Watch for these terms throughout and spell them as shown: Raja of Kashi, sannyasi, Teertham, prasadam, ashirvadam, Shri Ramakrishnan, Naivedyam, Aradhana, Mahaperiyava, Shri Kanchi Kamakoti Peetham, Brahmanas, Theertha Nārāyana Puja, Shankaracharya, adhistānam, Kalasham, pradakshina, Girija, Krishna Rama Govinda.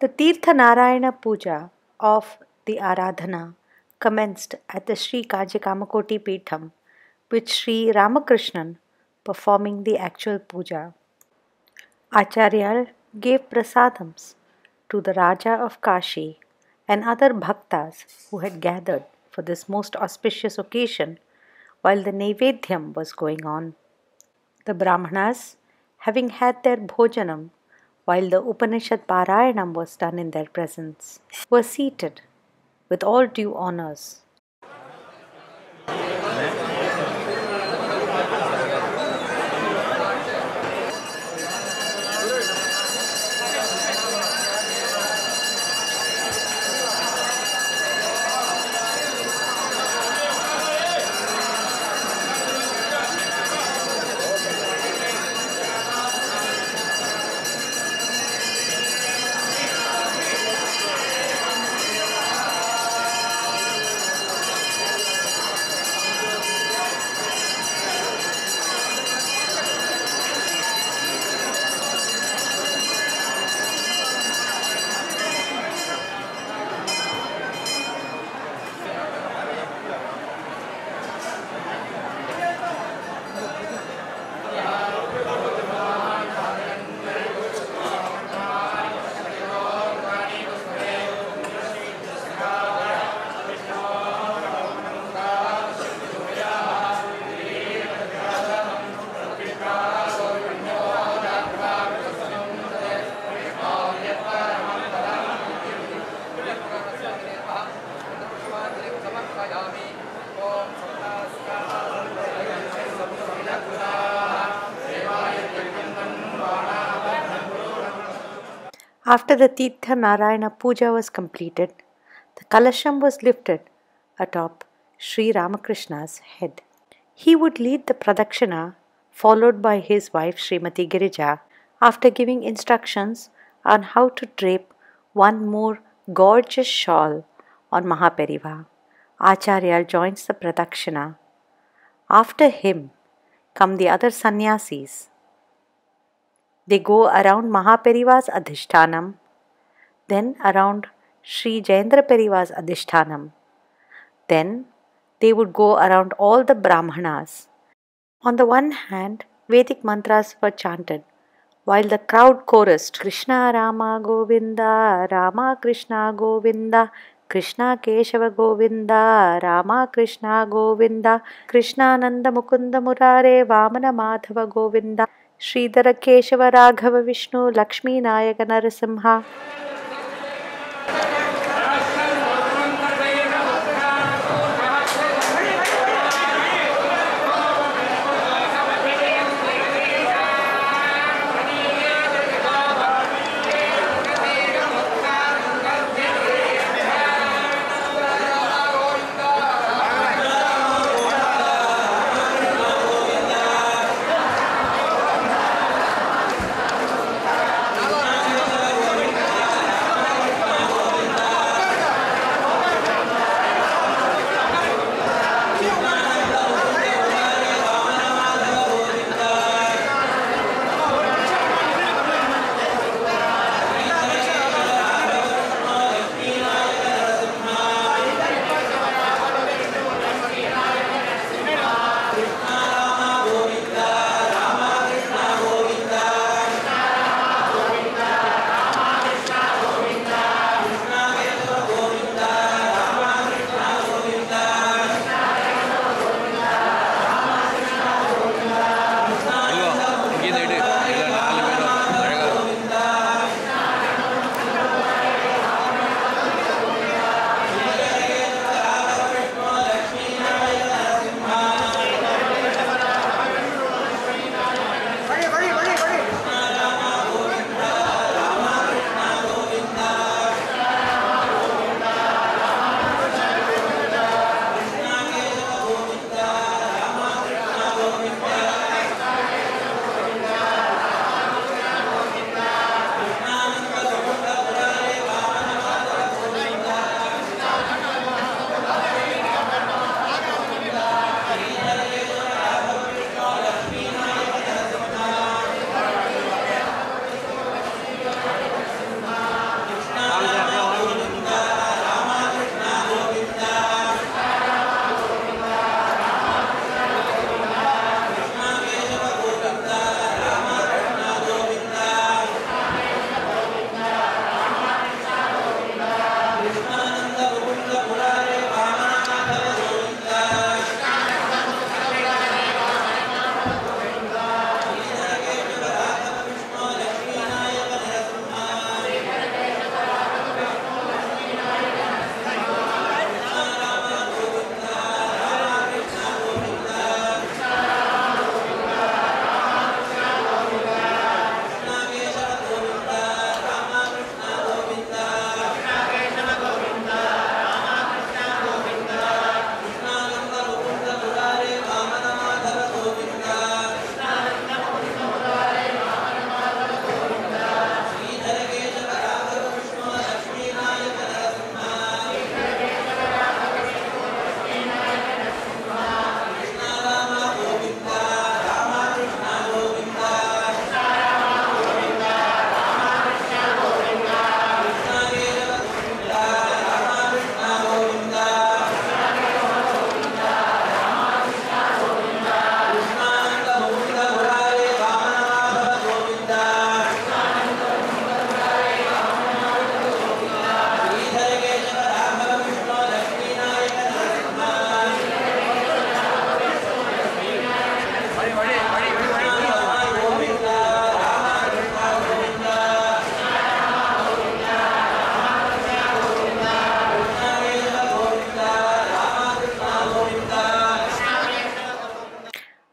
The Theertha Nārāyana Puja of the Aradhana commenced at the Shri Kanchi Kamakoti Peetham, with Shri Ramakrishnan performing the actual puja. Acharyal gave prasadams to the Raja of Kashi and other bhaktas who had gathered for this most auspicious occasion while the Naivedyam was going on. The Brahmanas, having had their bhojanam while the Upanishad Parayanam was done in their presence, were seated with all due honours. After the Theertha Nārāyana Puja was completed, the Kalasham was lifted atop Sri Ramakrishna's head. He would lead the pradakshina, followed by his wife Srimati Girija, after giving instructions on how to drape one more gorgeous shawl on Mahaperiyava. Acharya joins the pradakshina. After him come the other sannyasis. They go around Mahaperiva's adhistānam, then around Sri Jayendra Periva's adhistānam. Then they would go around all the Brahmanas. On the one hand, Vedic mantras were chanted, while the crowd chorused Krishna Rama Govinda, Rama Krishna Govinda, Krishna Keshava Govinda, Rama Krishna Govinda, Krishna Nanda Mukunda Murare, Vamana Madhava Govinda, Sridhara Keshava Raghava Vishnu Lakshmi Nayaka Narasimha.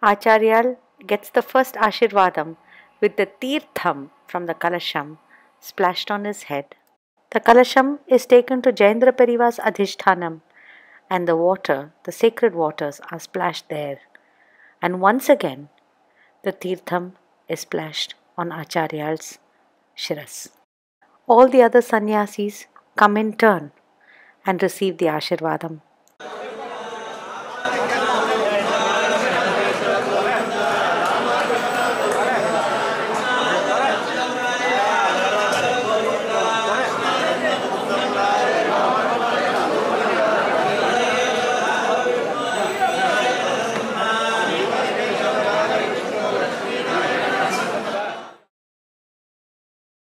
Acharyal gets the first ashirvadam with the Teertham from the Kalasham splashed on his head. The Kalasham is taken to Jayendra Periva's adhistānam, and the water, the sacred waters, are splashed there. And once again, the Teertham is splashed on Acharyal's shiras. All the other sannyasis come in turn and receive the ashirvadam